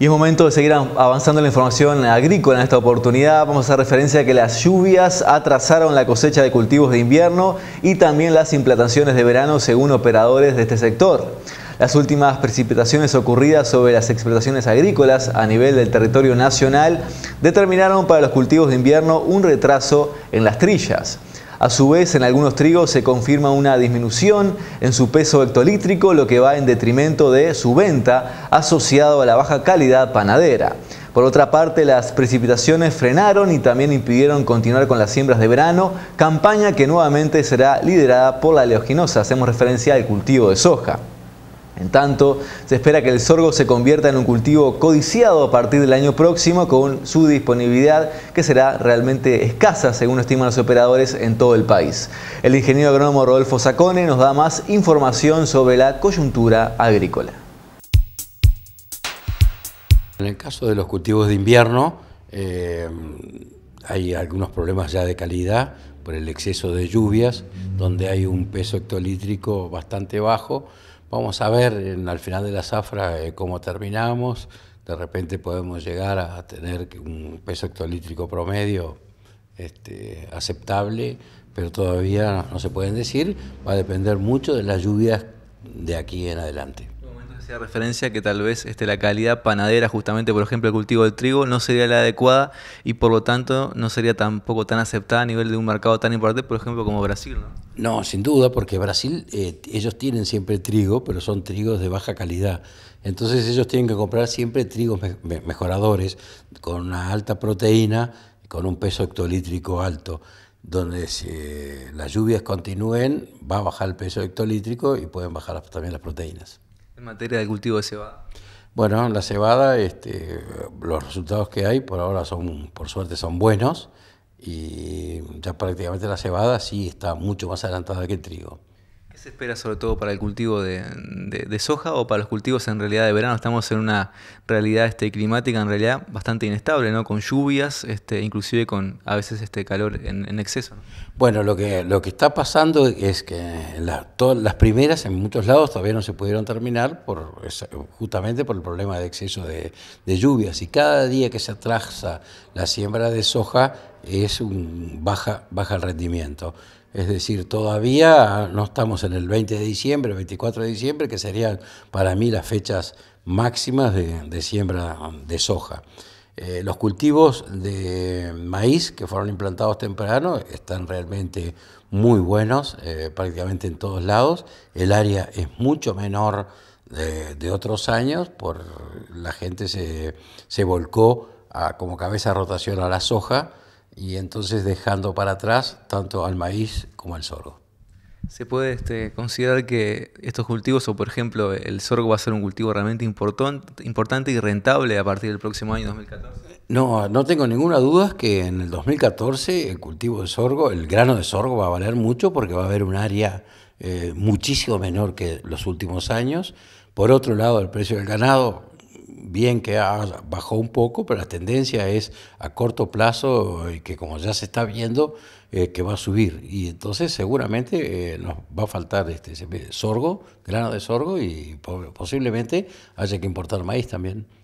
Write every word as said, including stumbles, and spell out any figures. Y es momento de seguir avanzando en la información agrícola. En esta oportunidad vamos a hacer referencia a que las lluvias atrasaron la cosecha de cultivos de invierno y también las implantaciones de verano, según operadores de este sector. Las últimas precipitaciones ocurridas sobre las explotaciones agrícolas a nivel del territorio nacional determinaron para los cultivos de invierno un retraso en las trillas. A su vez, en algunos trigos se confirma una disminución en su peso hectolítrico, lo que va en detrimento de su venta, asociado a la baja calidad panadera. Por otra parte, las precipitaciones frenaron y también impidieron continuar con las siembras de verano, campaña que nuevamente será liderada por la oleaginosa. Hacemos referencia al cultivo de soja. En tanto, se espera que el sorgo se convierta en un cultivo codiciado a partir del año próximo, con su disponibilidad que será realmente escasa, según estiman los operadores, en todo el país. El ingeniero agrónomo Rodolfo Saccone nos da más información sobre la coyuntura agrícola. En el caso de los cultivos de invierno, eh, hay algunos problemas ya de calidad por el exceso de lluvias, donde hay un peso hectolítrico bastante bajo. Vamos a ver en, al final de la zafra eh, cómo terminamos. De repente podemos llegar a tener un peso hectolítrico promedio este, aceptable, pero todavía no, no se pueden decir. Va a depender mucho de las lluvias de aquí en adelante. En un momento hacía referencia que tal vez este, la calidad panadera, justamente por ejemplo el cultivo del trigo, no sería la adecuada y por lo tanto no sería tampoco tan aceptada a nivel de un mercado tan importante, por ejemplo como Brasil, ¿no? No, sin duda, porque Brasil, eh, ellos tienen siempre trigo, pero son trigos de baja calidad. Entonces ellos tienen que comprar siempre trigos me me mejoradores, con una alta proteína, con un peso hectolítrico alto. Donde si eh, las lluvias continúen, va a bajar el peso hectolítrico y pueden bajar también las proteínas. ¿En materia del cultivo de cebada? Bueno, la cebada, este, los resultados que hay por ahora son, por suerte, son buenos. Y ya prácticamente la cebada sí está mucho más adelantada que el trigo. ¿Qué se espera sobre todo para el cultivo de, de, de soja o para los cultivos en realidad de verano? Estamos en una realidad este, climática en realidad bastante inestable, ¿no? Con lluvias, este, inclusive con a veces este calor en, en exceso, ¿no? Bueno, lo que, lo que está pasando es que la, todas las primeras en muchos lados todavía no se pudieron terminar por, justamente por el problema de exceso de, de lluvias. Y cada día que se atrasa la siembra de soja, es un baja, baja el rendimiento. Es decir, todavía no estamos en el veinte de diciembre, veinticuatro de diciembre, que serían para mí las fechas máximas de, de siembra de soja. Eh, los cultivos de maíz que fueron implantados temprano están realmente muy buenos, eh, prácticamente en todos lados. El área es mucho menor de, de otros años, por la gente se, se volcó a, como cabeza de rotación a la soja, y entonces dejando para atrás tanto al maíz como al sorgo. ¿Se puede este, considerar que estos cultivos, o por ejemplo el sorgo, va a ser un cultivo realmente importante y rentable a partir del próximo año dos mil catorce? No, no tengo ninguna duda que en el dos mil catorce el cultivo de sorgo, el grano de sorgo, va a valer mucho porque va a haber un área eh, muchísimo menor que los últimos años. Por otro lado, el precio del ganado, bien que bajó un poco, pero la tendencia es a corto plazo, que como ya se está viendo, eh, que va a subir. Y entonces seguramente eh, nos va a faltar este sorgo, grano de sorgo, y posiblemente haya que importar maíz también.